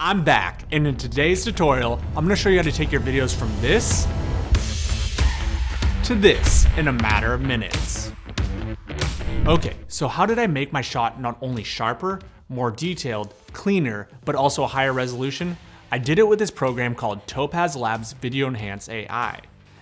I'm back, and in today's tutorial, I'm gonna show you how to take your videos from this to this in a matter of minutes. Okay, so how did I make my shot not only sharper, more detailed, cleaner, but also a higher resolution? I did it with this program called Topaz Labs Video Enhance AI.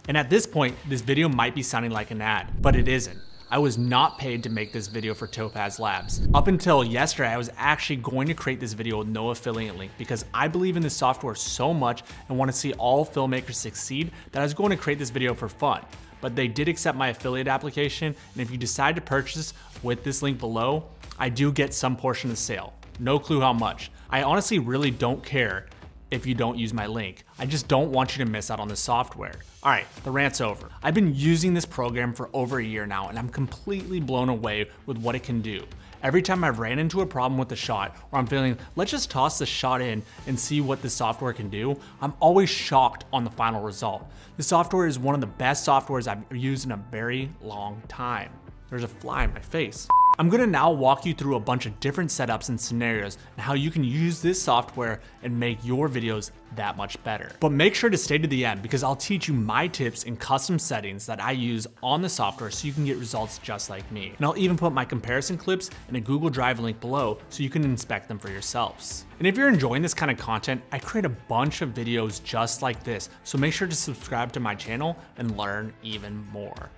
And at this point, this video might be sounding like an ad, but it isn't. I was not paid to make this video for Topaz Labs. Up until yesterday, I was actually going to create this video with no affiliate link because I believe in this software so much and want to see all filmmakers succeed that I was going to create this video for fun. But they did accept my affiliate application, and if you decide to purchase with this link below, I do get some portion of the sale. No clue how much. I honestly really don't care if you don't use my link. I just don't want you to miss out on this software. All right, the rant's over. I've been using this program for over a year now, and I'm completely blown away with what it can do. Every time I've ran into a problem with the shot, or I'm feeling, let's just toss the shot in and see what the software can do, I'm always shocked on the final result. The software is one of the best softwares I've used in a very long time. There's a fly in my face. I'm gonna now walk you through a bunch of different setups and scenarios and how you can use this software and make your videos that much better. But make sure to stay to the end because I'll teach you my tips and custom settings that I use on the software so you can get results just like me. And I'll even put my comparison clips in a Google Drive link below so you can inspect them for yourselves. And if you're enjoying this kind of content, I create a bunch of videos just like this, so make sure to subscribe to my channel and learn even more.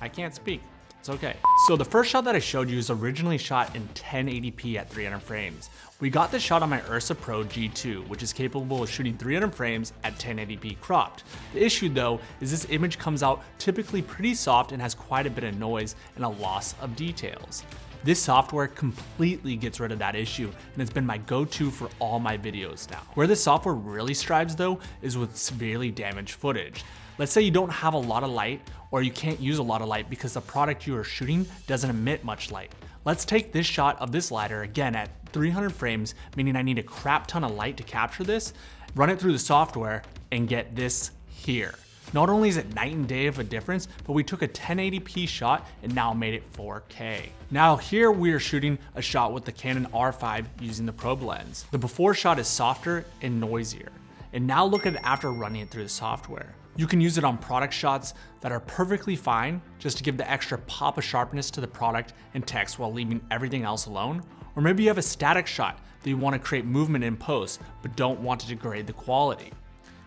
I can't speak. It's okay. So the first shot that I showed you is originally shot in 1080p at 300 frames. We got this shot on my Ursa Pro G2, which is capable of shooting 300 frames at 1080p cropped. The issue though, is this image comes out typically pretty soft and has quite a bit of noise and a loss of details. This software completely gets rid of that issue, and it's been my go-to for all my videos now. Where this software really strives though, is with severely damaged footage. Let's say you don't have a lot of light, or you can't use a lot of light because the product you are shooting doesn't emit much light. Let's take this shot of this ladder again at 300 frames, meaning I need a crap ton of light to capture this, run it through the software, and get this here. Not only is it night and day of a difference, but we took a 1080p shot and now made it 4K. Now here we are shooting a shot with the Canon R5 using the probe lens. The before shot is softer and noisier. And now look at it after running it through the software. You can use it on product shots that are perfectly fine, just to give the extra pop of sharpness to the product and text while leaving everything else alone. Or maybe you have a static shot that you want to create movement in post, but don't want to degrade the quality.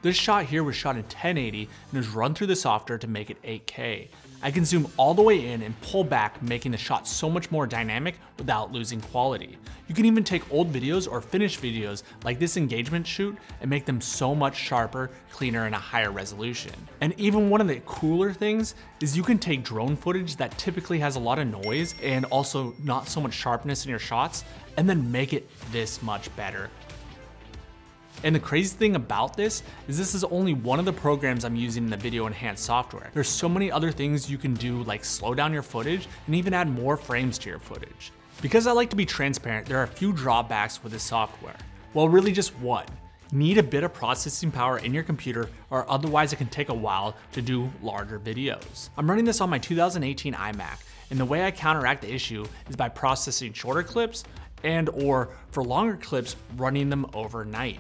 This shot here was shot in 1080 and was run through the software to make it 8K. I can zoom all the way in and pull back, making the shot so much more dynamic without losing quality. You can even take old videos or finished videos like this engagement shoot and make them so much sharper, cleaner, and a higher resolution. And even one of the cooler things is you can take drone footage that typically has a lot of noise and also not so much sharpness in your shots and then make it this much better. And the crazy thing about this is only one of the programs I'm using in the Video Enhance software. There's so many other things you can do, like slow down your footage and even add more frames to your footage. Because I like to be transparent, there are a few drawbacks with this software. Well, really just one. You need a bit of processing power in your computer or otherwise it can take a while to do larger videos. I'm running this on my 2018 iMac, and the way I counteract the issue is by processing shorter clips and or for longer clips, running them overnight.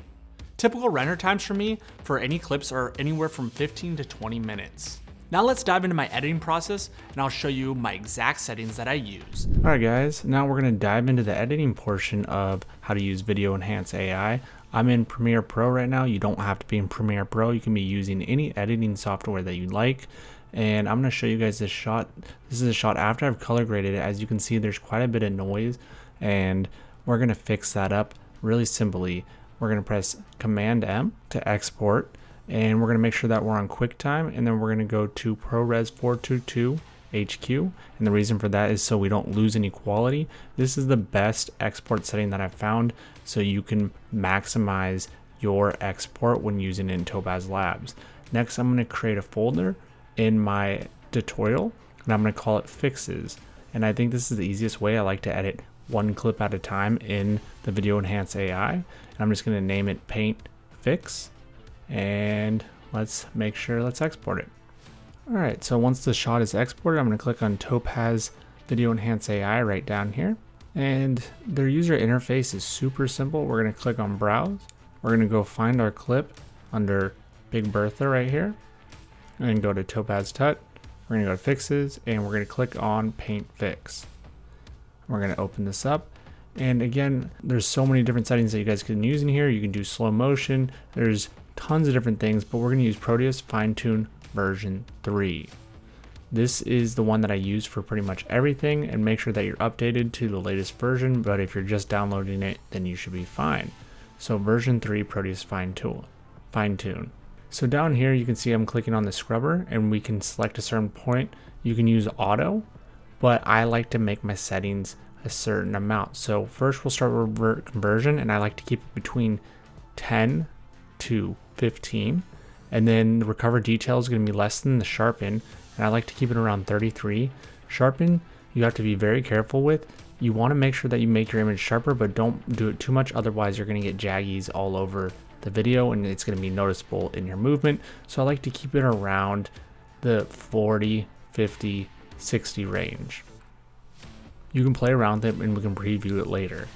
Typical render times for me for any clips are anywhere from 15 to 20 minutes. Now let's dive into my editing process and I'll show you my exact settings that I use. All right guys, now we're gonna dive into the editing portion of how to use Video Enhance AI. I'm in Premiere Pro right now. You don't have to be in Premiere Pro. You can be using any editing software that you like. And I'm gonna show you guys this shot. This is a shot after I've color graded it. As you can see, there's quite a bit of noise and we're gonna fix that up really simply. We're going to press Command M to export, and we're going to make sure that we're on QuickTime, and then we're going to go to ProRes 422 HQ, and the reason for that is so we don't lose any quality. This is the best export setting that I've found, so you can maximize your export when using it in Topaz Labs. Next, I'm going to create a folder in my tutorial, and I'm going to call it Fixes, and I think this is the easiest way I like to edit one clip at a time in the Video Enhance AI. And I'm just gonna name it Paint Fix, and let's export it. All right, so once the shot is exported, I'm gonna click on Topaz Video Enhance AI right down here. And their user interface is super simple. We're gonna click on Browse, We're going to go find our clip under Big Bertha right here, and then go to Topaz Tut. We're going to go to Fixes, and we're going to click on Paint Fix. We're going to open this up. And again, there's so many different settings that you guys can use in here. You can do slow motion. There's tons of different things, but we're going to use Proteus Fine-Tune version 3. This is the one that I use for pretty much everything, and make sure that you're updated to the latest version. But if you're just downloading it, then you should be fine. So version 3 Proteus Fine-Tune. So down here, you can see I'm clicking on the scrubber and we can select a certain point. You can use auto, but I like to make my settings a certain amount. So first we'll start with revert conversion, and I like to keep it between 10 to 15. And then the recover detail is going to be less than the sharpen, and I like to keep it around 33. Sharpen, you have to be very careful with. You want to make sure that you make your image sharper, but don't do it too much. Otherwise, you're going to get jaggies all over the video and it's going to be noticeable in your movement. So I like to keep it around the 40, 50, 60 range. You can play around with it and we can preview it later.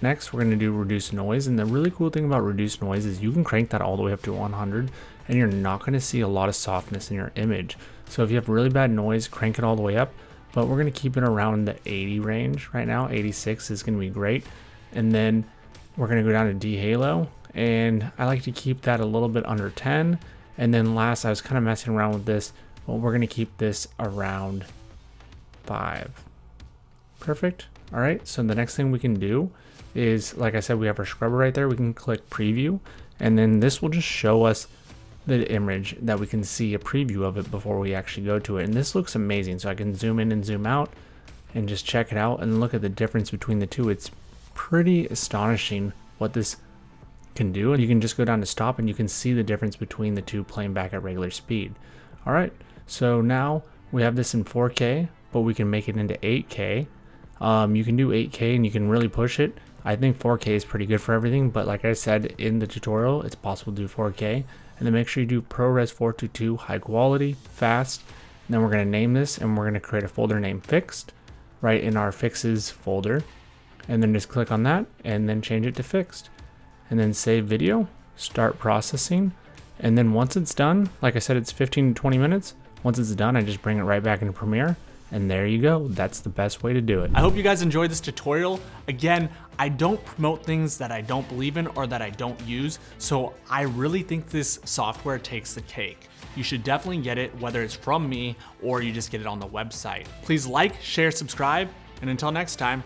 Next, we're going to do reduce noise, and the really cool thing about reduce noise is you can crank that all the way up to 100 and you're not going to see a lot of softness in your image. So if you have really bad noise, crank it all the way up, but we're going to keep it around the 80 range right now. 86 is going to be great. And then we're going to go down to dehalo, and I like to keep that a little bit under 10. And then last, I was kind of messing around with this, but we're going to keep this around 5. Perfect. All right, so the next thing we can do is, like I said, we have our scrubber right there. We can click preview, and then this will just show us the image that we can see a preview of it before we actually go to it. And this looks amazing. So I can zoom in and zoom out and just check it out and look at the difference between the two. It's pretty astonishing what this can do. And you can just go down to stop and you can see the difference between the two playing back at regular speed. All right, so now we have this in 4K, but we can make it into 8K. You can do 8K and you can really push it. I think 4K is pretty good for everything, but like I said in the tutorial, it's possible to do 4K. And then make sure you do ProRes 422 high quality, fast. And then we're going to name this, and we're going to create a folder named Fixed right in our Fixes folder. And then just click on that and then change it to Fixed. And then save video, start processing. And then once it's done, like I said, it's 15 to 20 minutes. Once it's done, I just bring it right back into Premiere. And there you go, that's the best way to do it. I hope you guys enjoyed this tutorial. Again, I don't promote things that I don't believe in or that I don't use, so I really think this software takes the cake. You should definitely get it, whether it's from me or you just get it on the website. Please like, share, subscribe, and until next time,